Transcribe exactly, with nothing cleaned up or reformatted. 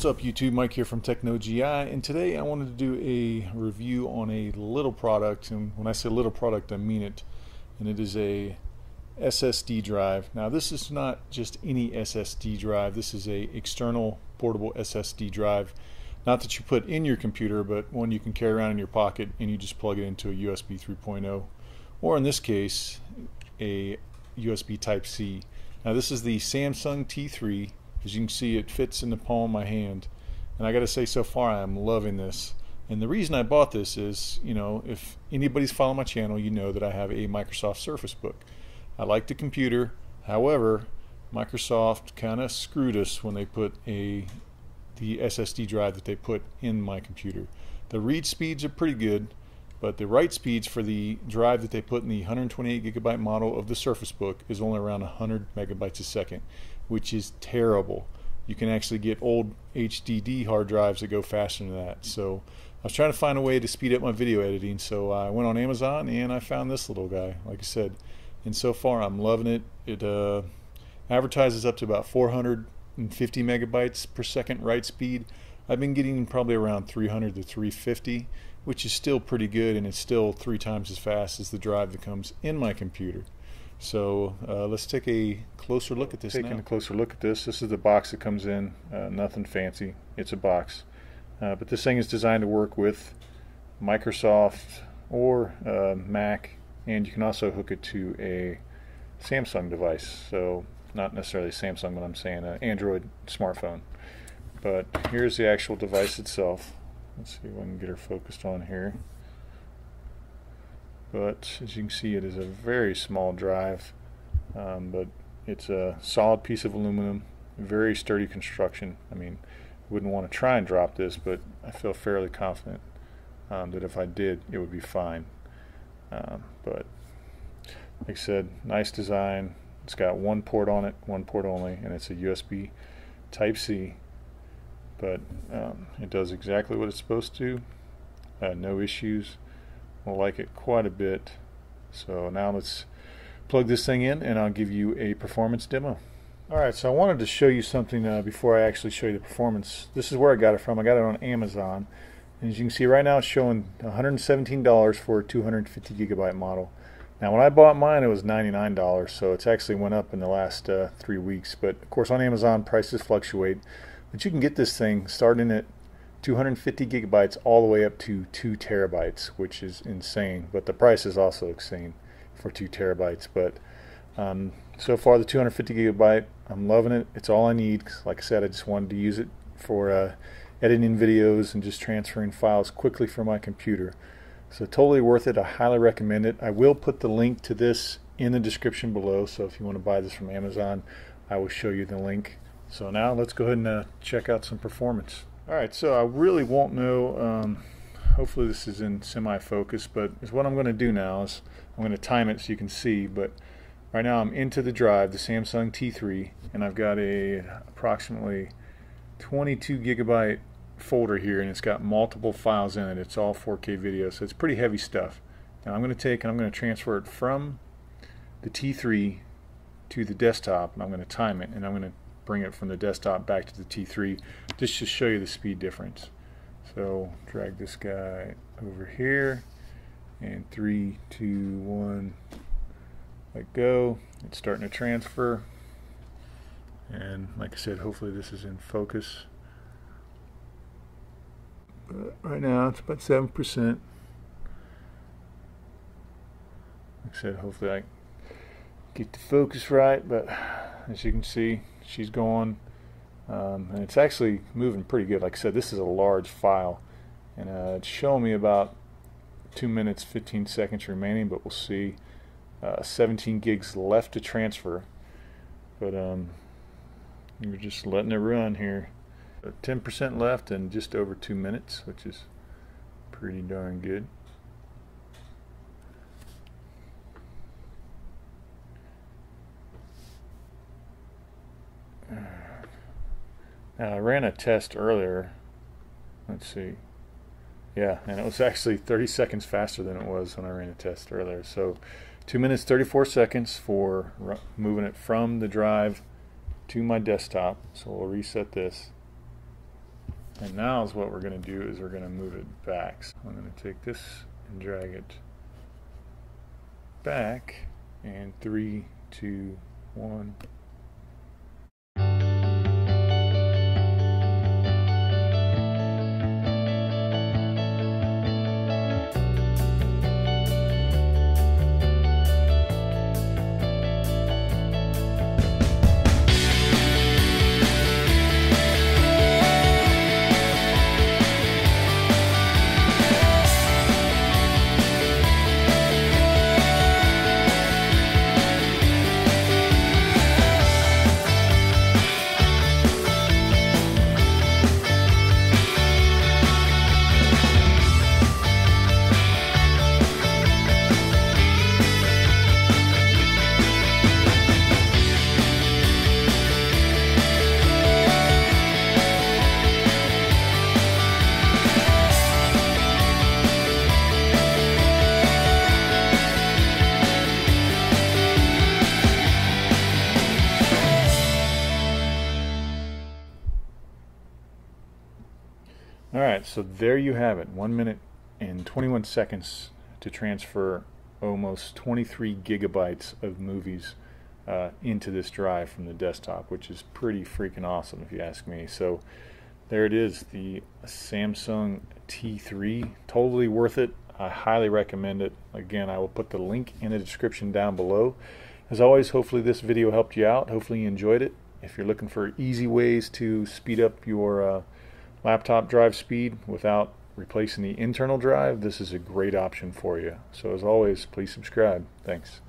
What's up YouTube, Mike here from TechnoGI, and today I wanted to do a review on a little product, and when I say little product I mean it, and it is a S S D drive. Now this is not just any S S D drive, this is a external portable S S D drive, not that you put in your computer, but one you can carry around in your pocket and you just plug it into a U S B three point oh, or in this case a U S B type C. Now this is the Samsung T three. As you can see, it fits in the palm of my hand, and I gotta say, so far I'm loving this. And the reason I bought this is, you know, if anybody's following my channel, you know that I have a Microsoft Surface Book. I like the computer, however Microsoft kinda screwed us when they put a the S S D drive that they put in my computer. The read speeds are pretty good, but the write speeds for the drive that they put in the one hundred twenty-eight gigabyte model of the Surface Book is only around one hundred megabytes a second, which is terrible. You can actually get old H D D hard drives that go faster than that. So I was trying to find a way to speed up my video editing, so I went on Amazon and I found this little guy, like I said. And so far I'm loving it. It uh, advertises up to about four hundred fifty megabytes per second write speed. I've been getting probably around three hundred to three fifty, which is still pretty good, and it's still three times as fast as the drive that comes in my computer. So uh, let's take a closer look at this now. Taking a closer look at this, this is the box that comes in. Uh, nothing fancy, it's a box. Uh, but this thing is designed to work with Microsoft or uh, Mac, and you can also hook it to a Samsung device. So not necessarily Samsung, but I'm saying an Android smartphone. But here's the actual device itself. Let's see if I can get her focused on here. But as you can see, it is a very small drive, um, but it's a solid piece of aluminum, very sturdy construction. I mean, I wouldn't want to try and drop this, but I feel fairly confident um, that if I did, it would be fine. Um, but like I said, nice design. It's got one port on it, one port only, and it's a U S B type C. But um, it does exactly what it's supposed to, uh, no issues. I like it quite a bit. So now let's plug this thing in and I'll give you a performance demo. Alright, so I wanted to show you something uh, before I actually show you the performance. This is where I got it from. I got it on Amazon, and as you can see right now it's showing one hundred seventeen dollars for a two hundred fifty gigabyte model. Now when I bought mine it was ninety-nine dollars, so it's actually went up in the last uh, three weeks. But of course on Amazon prices fluctuate. But you can get this thing starting at two hundred fifty gigabytes all the way up to two terabytes, which is insane. But the price is also insane for two terabytes. But um, so far the two hundred fifty gigabyte, I'm loving it. It's all I need. Like I said, I just wanted to use it for uh, editing videos and just transferring files quickly from my computer. So totally worth it. I highly recommend it. I will put the link to this in the description below, so if you want to buy this from Amazon, I will show you the link. So now let's go ahead and uh, check out some performance. Alright, so I really won't know, um, hopefully this is in semi-focus, but is what I'm going to do now is I'm going to time it so you can see. But right now I'm into the drive, the Samsung T three, and I've got a approximately twenty-two gigabyte folder here, and it's got multiple files in it. It's all four K video, so it's pretty heavy stuff. Now I'm going to take and I'm going to transfer it from the T three to the desktop, and I'm going to time it, and I'm going to bring it from the desktop back to the T three just to show you the speed difference. So drag this guy over here, and three, two, one, let go. It's starting to transfer, and like I said, hopefully this is in focus. But right now it's about seven percent. Like I said, hopefully I get the focus right, but as you can see, she's going, um, and it's actually moving pretty good. Like I said, this is a large file, and uh, it's showing me about two minutes fifteen seconds remaining, but we'll see. uh, seventeen gigs left to transfer, but um, we're just letting it run here. ten percent left and just over two minutes, which is pretty darn good. Now I ran a test earlier, let's see, yeah, and it was actually thirty seconds faster than it was when I ran a test earlier. So two minutes thirty-four seconds for moving it from the drive to my desktop, so we'll reset this. And now is what we're going to do is we're going to move it back. So I'm going to take this and drag it back, and three, two, one. Alright, so there you have it. one minute and twenty-one seconds to transfer almost twenty-three gigabytes of movies uh, into this drive from the desktop, which is pretty freaking awesome if you ask me. So there it is, the Samsung T three. Totally worth it. I highly recommend it. Again, I will put the link in the description down below. As always, hopefully this video helped you out. Hopefully you enjoyed it. If you're looking for easy ways to speed up your uh, laptop drive speed without replacing the internal drive, this is a great option for you. So as always, please subscribe. Thanks.